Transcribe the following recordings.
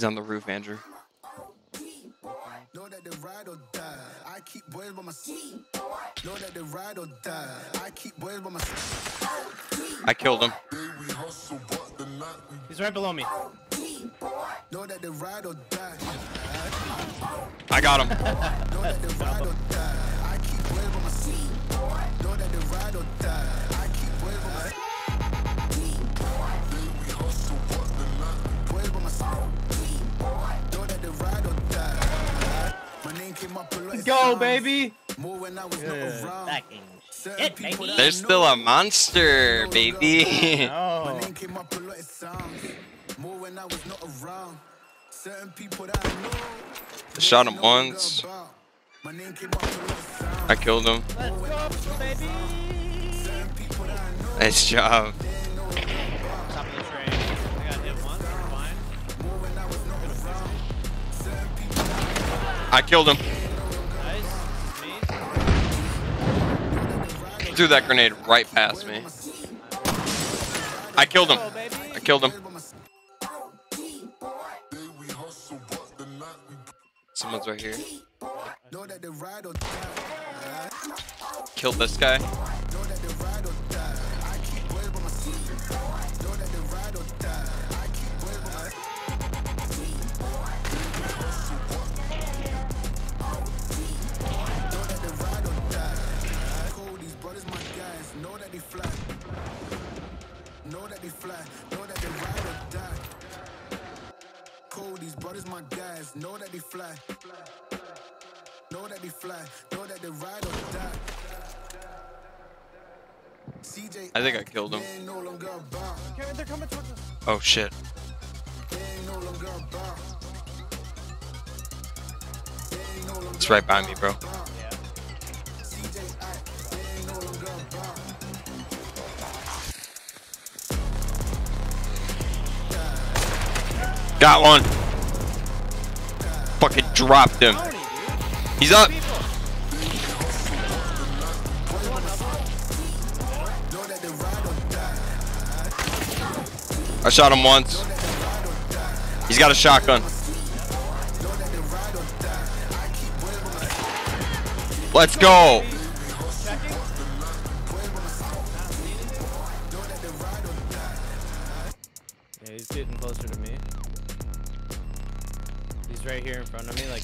He's on the roof, Andrew. Know that they ride or die. I keep boys by my side. Know that they ride or die. I keep boys by my side. I killed him. He's right below me. Know that they ride or die. I got him. Know that they ride or die. I keep boys by my side. Know that they ride or die. I keep boys by my side. Go, baby! Yeah. Shit, baby. There's still a monster, baby. Oh. I shot him once. I killed him. Let's go, baby. Nice job. I killed him. Nice. Threw that grenade right past me. I killed him. I killed him. Someone's right here. Killed this guy. Know that they fly. Know that they fly. Know that they ride or die. CJ, I think I killed him. They're coming towards us. Oh shit. It's right by me, bro. Yeah. Got one. Fucking dropped him. He's up. I shot him once. He's got a shotgun. Let's go. Yeah, he's getting closer to me. He's right here in front of me, like.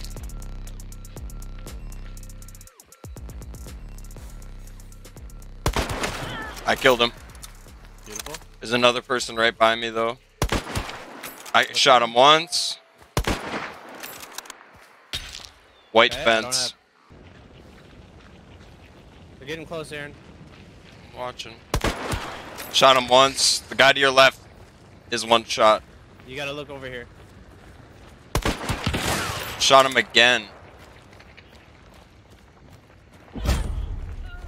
I killed him. Beautiful. There's another person right by me, though. I shot him once. White fence. They're getting close, Aaron. I'm watching. Shot him once. The guy to your left is one shot. You gotta look over here. Shot him again.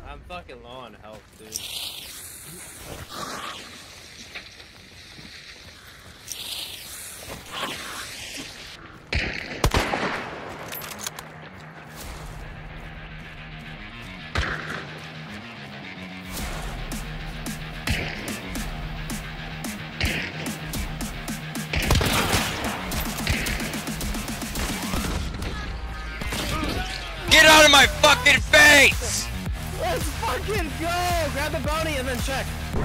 I'm fucking low on health, dude. My fucking face! Let's fucking go! Grab the bounty and then check. I'm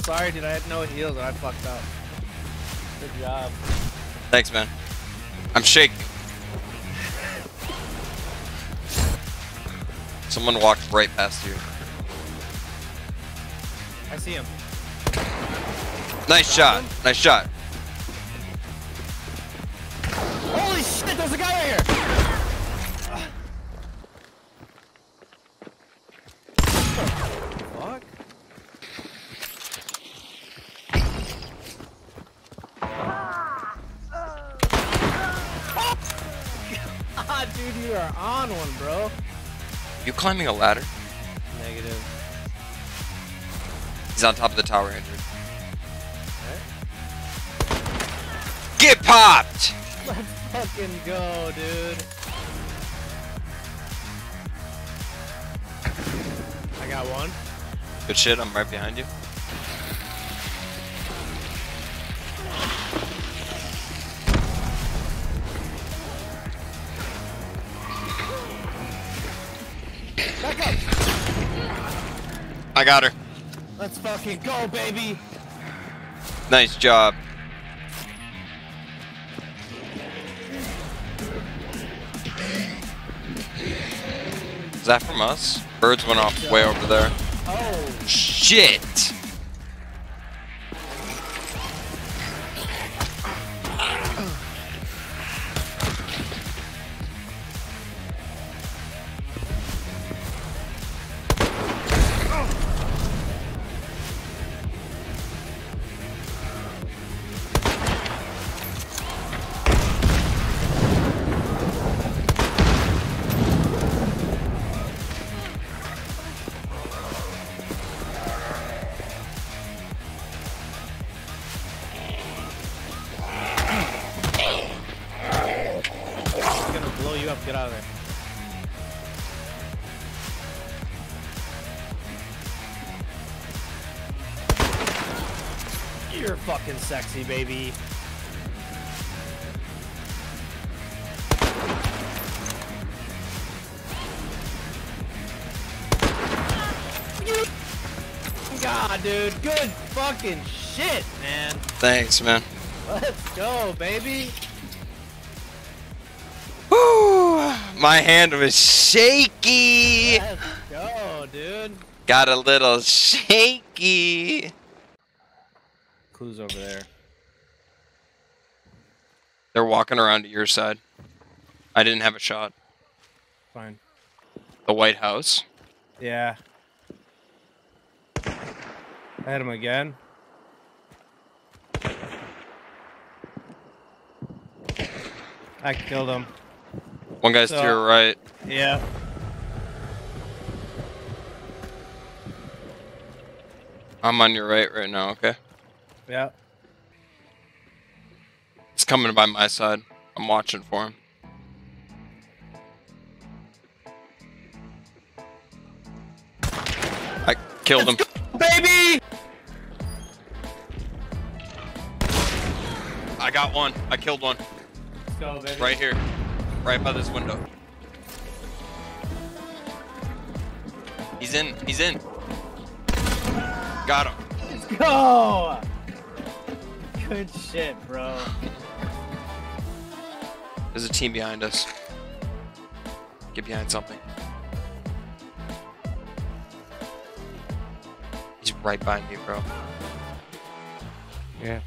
sorry, dude. I had no heals and I fucked up. Good job. Thanks, man. I'm shaking. Someone walked right past you. I see him. Nice shot. Nice shot. Holy shit, there's a guy right here! What the fuck? God, dude, you are on one, bro. You climbing a ladder? Negative. He's on top of the tower, Andrew. What? Get popped! Let's fucking go, dude. I got one. Good shit, I'm right behind you. Back up. I got her. Let's fucking go, baby. Nice job. Is that from us? Birds went off way over there. Oh. Shit. Get out of there. You're fucking sexy, baby. God, dude. Good fucking shit, man. Thanks, man. Let's go, baby. My hand was shaky. Let's go, dude. Got a little shaky. Clues over there. They're walking around to your side. I didn't have a shot. Fine. The White House? Yeah. I hit him again. I killed him. One guy's to your right. Yeah. I'm on your right now, okay? Yeah. It's coming by my side. I'm watching for him. I killed him. Baby! I got one. I killed one. Let's go, baby. Right here. Right by this window. He's in. He's in. Got him. Let's go. Good shit, bro. There's a team behind us. Get behind something. He's right behind me, bro. Yeah.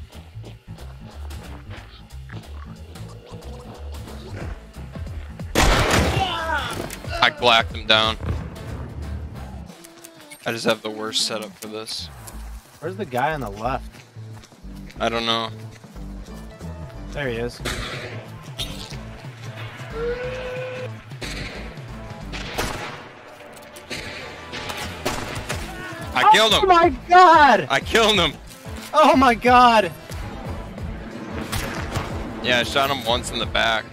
I blacked him down. I just have the worst setup for this. Where's the guy on the left? I don't know. There he is. I killed him! Oh my god! I killed him! Oh my god! Yeah, I shot him once in the back.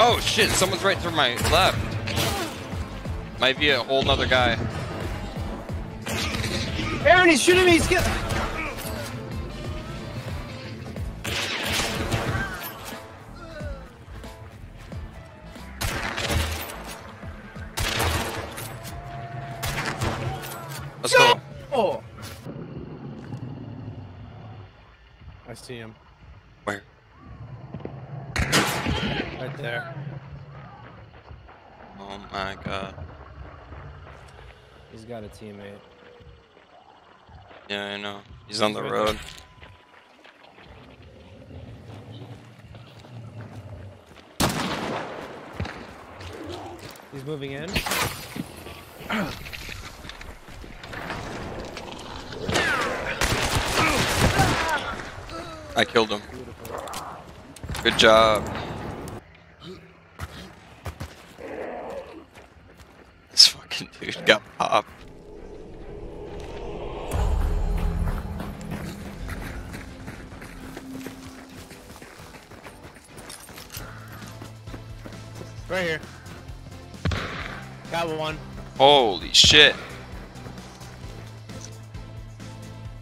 Oh shit, someone's right to my left. Might be a whole nother guy. Aaron, he's shooting me, he's getting... Let's go. Oh. I see him. Where? Right there. Oh my god. He's got a teammate. Yeah, I know. He's on the road. He's moving in. I killed him. Beautiful. Good job. Dude got popped. Right here. Got one. Holy shit.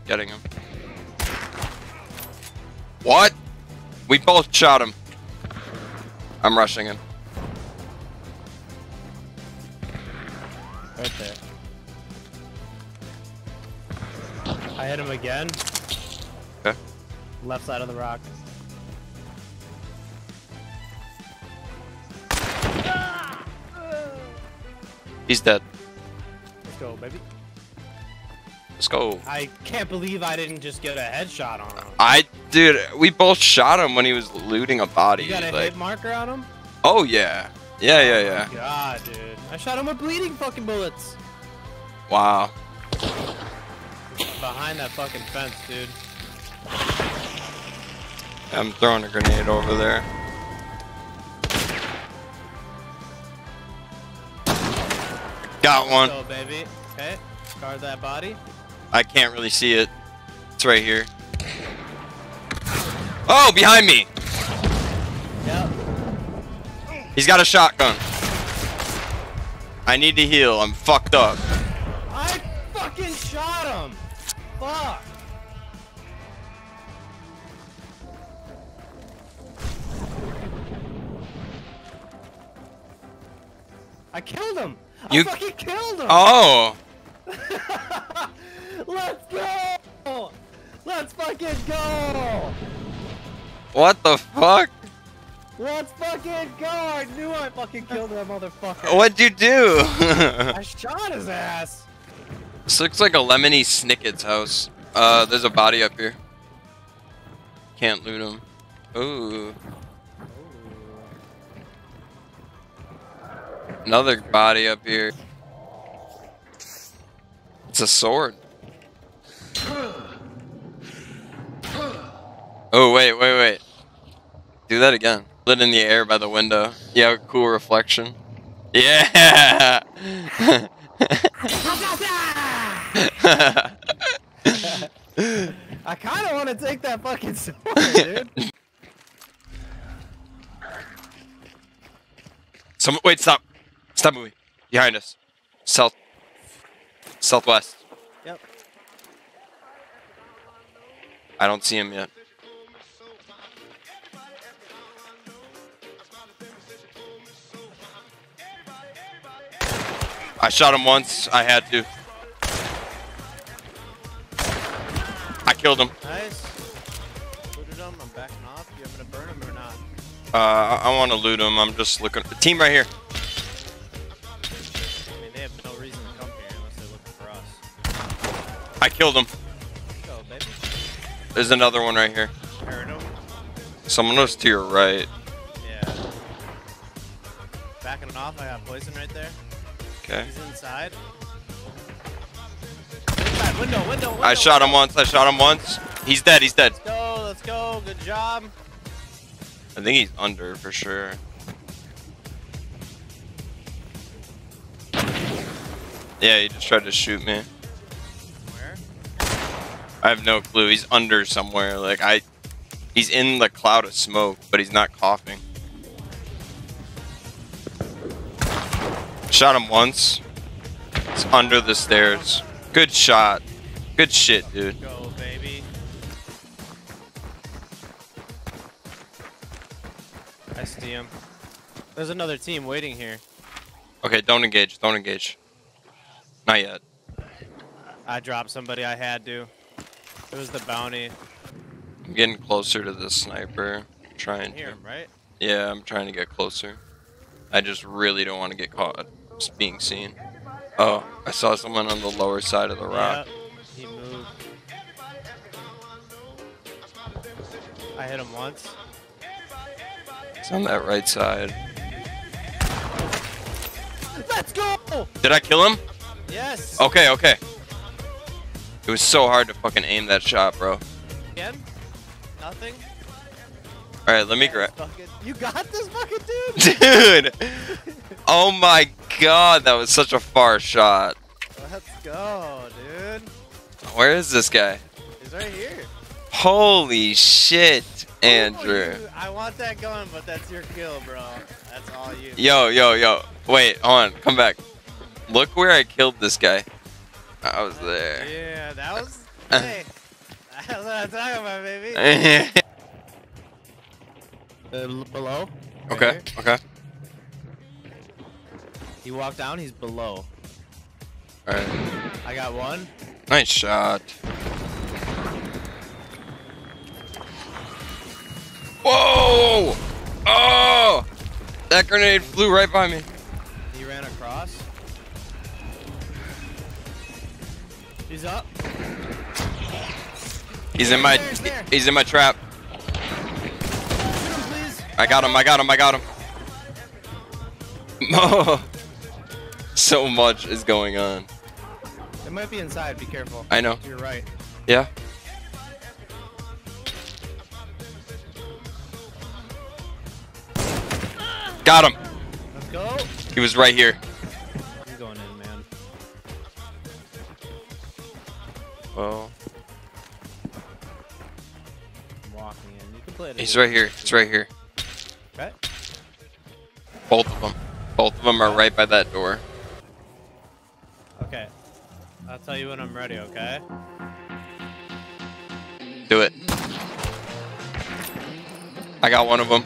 Getting him. What? We both shot him. I'm rushing him. I hit him again. Okay. Left side of the rock. He's dead. Let's go, baby. Let's go. I can't believe I didn't just get a headshot on him. Dude, we both shot him when he was looting a body. You got a hit marker on him? Oh, yeah. Yeah. Oh, God, dude. I shot him with bleeding fucking bullets. Wow. Behind that fucking fence, dude. I'm throwing a grenade over there. Got one. Let's go, baby. Okay. Guard that body. I can't really see it. It's right here. Oh, behind me. Yep. He's got a shotgun. I need to heal. I'm fucked up. I fucking shot him. Fuck. I killed him. You fucking killed him. Oh. Let's go. Let's fucking go. What the fuck? Let's fucking go! I knew I fucking killed that motherfucker. What'd you do? I shot his ass. This looks like a Lemony Snicket's house. There's a body up here. Can't loot him. Ooh. Another body up here. It's a sword. Oh, wait. Do that again. Lit in the air by the window. Yeah, cool reflection. Yeah! I kinda wanna take that fucking sword, dude. Wait, stop. Stop moving. Behind us. Southwest. Yep. I don't see him yet. I shot him once. I had to. I killed him. Nice. Looted him. I'm backing off. You having to burn him or not? I want to loot him. I'm just looking. The team right here. I mean, they have no reason to come here unless they're looking for us. I killed him. Go, baby. There's another one right here. Someone was to your right. Yeah. Backing off. I got poison right there. Okay. He's inside. Window. I shot him once. He's dead. Let's go. Good job. I think he's under for sure. Yeah, he just tried to shoot me. Where? I have no clue. He's under somewhere. Like he's in the cloud of smoke, but he's not coughing. Shot him once. It's under the stairs. Good shot. Good shit, dude. Go, baby. I see him. There's another team waiting here. Okay, don't engage. Not yet. I dropped somebody. I had to. It was the bounty. I'm getting closer to the sniper. I'm trying to hear him, right? Yeah, I'm trying to get closer. I just really don't want to get caught being seen. Oh, I saw someone on the lower side of the rock. Yeah, he moved. I hit him once. It's on that right side. Let's go! Did I kill him? Yes. Okay. It was so hard to fucking aim that shot, bro. Again? Nothing? Alright, let me grab. You got this fucking dude? Dude! Oh my god, that was such a far shot. Let's go, dude. Where is this guy? He's right here. Holy shit, Andrew. Oh, I want that gun, but that's your kill, bro. That's all you. Yo. Wait, hold on. Come back. Look where I killed this guy. I was there. Yeah, that was... Hey, that's what I'm talking about, baby. Below. Okay. He walked down. He's below. All right. I got one. Nice shot. That grenade flew right by me. He ran across. He's up. He's in my trap. I got him. So much is going on. It might be inside, be careful. I know. You're right. Yeah. Got him. Let's go. He was right here. He's going in, man. Well. I'm walking in. You can play it. He's right here. It's right here. Okay. Both of them. Both of them are right by that door. Okay. I'll tell you when I'm ready, okay? Do it. I got one of them.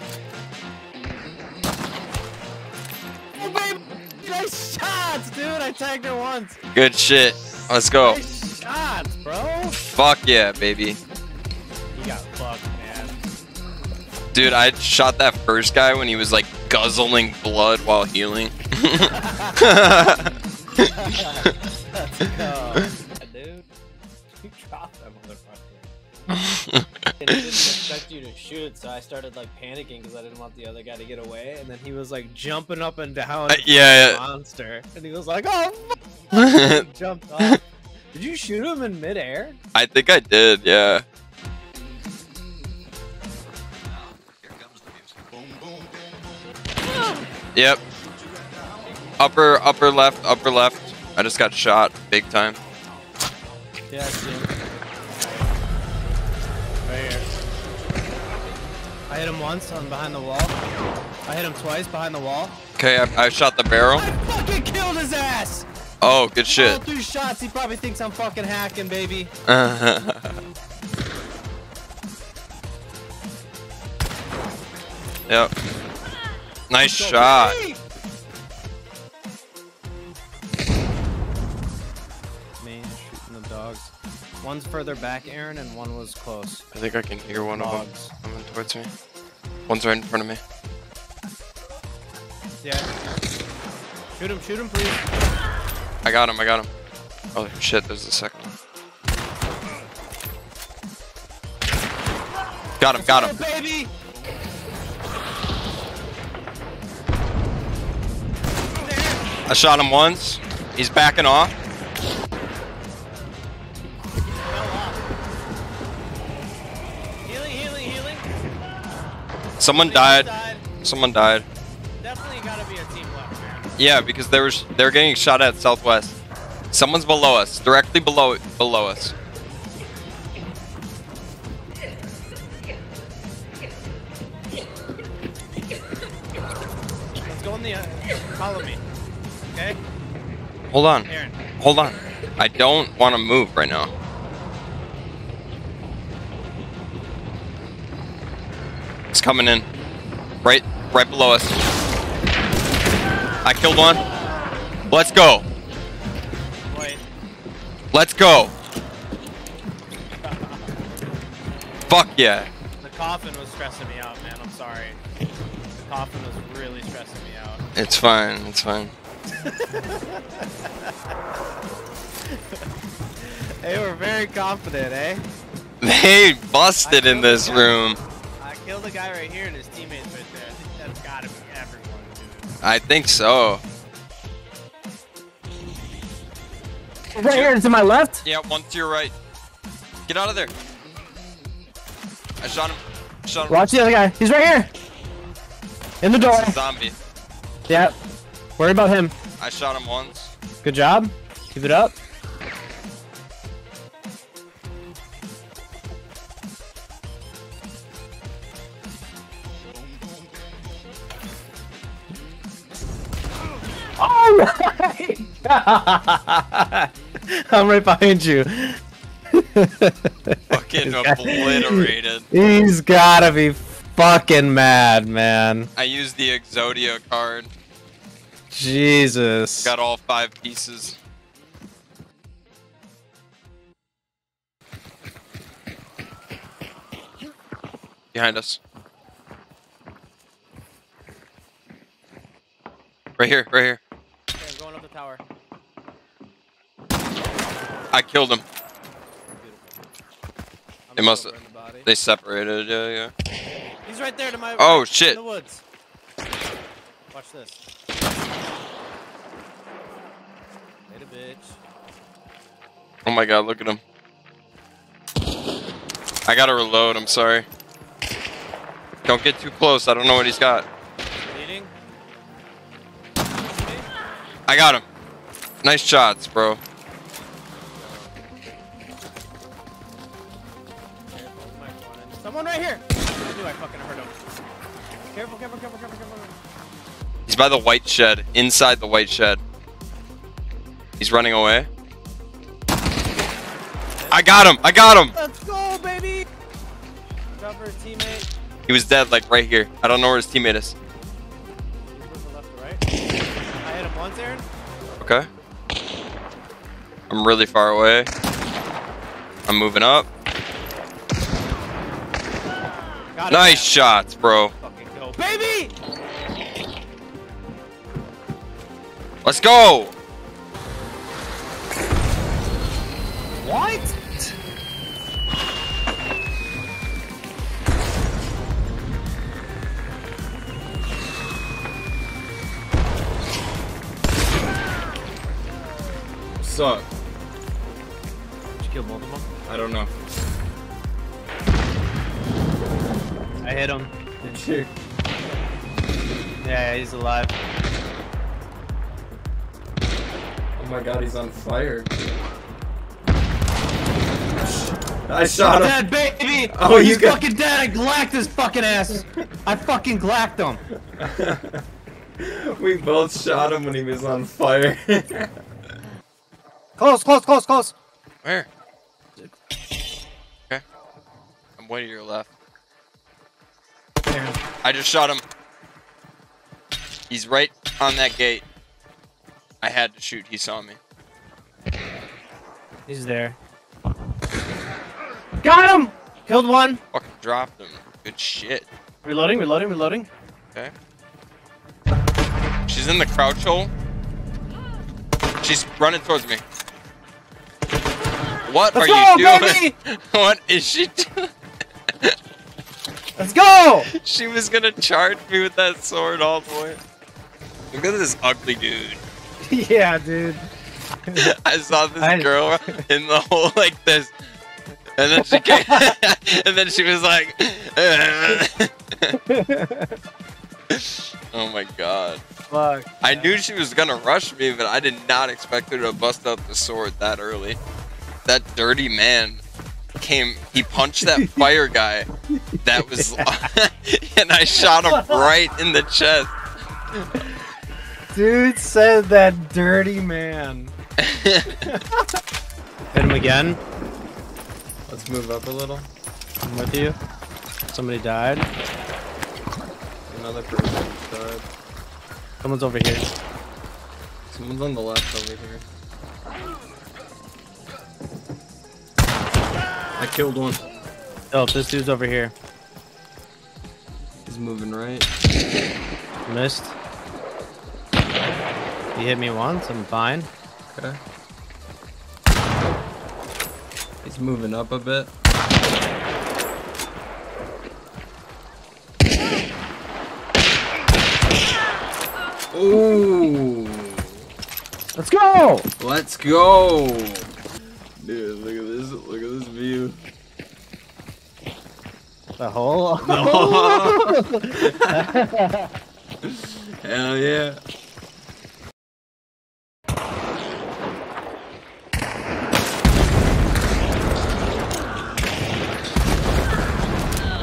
Nice shots, dude! I tagged her once. Good shit. Let's go. Nice shots, bro. Fuck yeah, baby. You got fucked, man. Dude, I shot that first guy when he was like guzzling blood while healing. Let's go, dude. You dropped that motherfucker. I didn't expect you to shoot, so I started like panicking because I didn't want the other guy to get away. And then he was like jumping up and down. Yeah, monster. And he was like, "Oh!" He jumped off. Did you shoot him in midair? I think I did. Yeah. Yep. Upper left. I just got shot big time. Yeah, right here. I hit him once on behind the wall. I hit him twice behind the wall. Okay, I shot the barrel. I fucking killed his ass! Oh, good shit. All three shots, he probably thinks I'm fucking hacking, baby. Yep. Nice shot. One's further back, Aaron, and one was close. I think I can hear one of them coming towards me. One's right in front of me. Yeah. Shoot him, please. I got him. Oh shit, there's the second one. Got him. Go, baby! I shot him once. He's backing off. Someone died. Definitely gotta be a team left, man. Yeah, because they're getting shot at southwest. Someone's below us, directly below us. Let's go in the follow me. Okay? Hold on. Aaron. Hold on. I don't want to move right now. It's coming in. Right below us. I killed one. Let's go. Wait. Let's go. Fuck yeah. The coffin was stressing me out, man. I'm sorry. The coffin was really stressing me out. It's fine. It's fine. They were very confident, eh? They busted in this room. Kill the guy right here and his teammates right there. I think that's gotta be everyone, dude. I think so. Right here, it's to my left? Yeah, one to your right. Get out of there. I shot him. Watch the other guy. He's right here. In the door. That's a zombie. Yeah. Worry about him. I shot him once. Good job. Keep it up. I'm right behind you. Fucking obliterated. He's gotta be fucking mad, man. I used the Exodia card. Jesus. Got all 5 pieces. Behind us. Right here, right here. Okay, I'm going up the tower. I killed him. It must have. They separated, yeah. He's right there to my right, shit. In the woods. Watch this. Later, bitch. Oh my god, look at him. I gotta reload, I'm sorry. Don't get too close, I don't know what he's got. Leading. I got him. Nice shots, bro. Someone right here! I knew I fucking heard him. Careful, careful, careful, careful, careful. He's by the white shed, inside the white shed. He's running away. I got him! I got him! Let's go, baby! Drop for his teammate. He was dead, like, right here. I don't know where his teammate is. He was from left to right. I hit him once, Aaron. Okay. I'm really far away. I'm moving up. Got nice shots, bro. Fucking go, baby! Let's go! What? Suck. Did you kill both of them? I don't know. I hit him. Did you? Yeah, he's alive. Oh my god, he's on fire. I shot him. Dead, baby! Oh, he's fucking dead! I glacked his fucking ass! I fucking glacked him! We both shot him when he was on fire. Close, close, close, close! Where? Okay. I'm way to your left. Damn. I just shot him. He's right on that gate. I had to shoot. He saw me. He's there. Got him! Killed one. Fucking dropped him. Good shit. Reloading, reloading, reloading. Okay. She's in the crouch hole. She's running towards me. What Let's are go, you doing? Baby! What is she doing? Let's go! She was gonna charge me with that sword all the way. Look at this ugly dude. Yeah, dude. I saw this girl in the hole like this. And then she came. And then she was like. Oh my god. Fuck. I knew she was gonna rush me, but I did not expect her to bust out the sword that early. That dirty man came. He punched that fire guy. That was. And I shot him right in the chest. Dude said that dirty man. Hit him again. Let's move up a little. I'm with you. Somebody died. Another person died. Someone's over here. Someone's on the left over here. I killed one. Oh, this dude's over here. He's moving right. Missed. He hit me once. I'm fine. Okay. He's moving up a bit. Ooh. Let's go! Let's go! Dude, look at this. Look at this view. The hole? No. Hell yeah.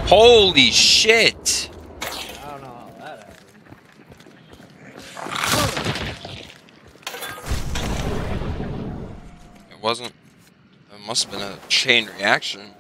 Holy shit! I don't know how that happened. It wasn't. It must have been a chain reaction.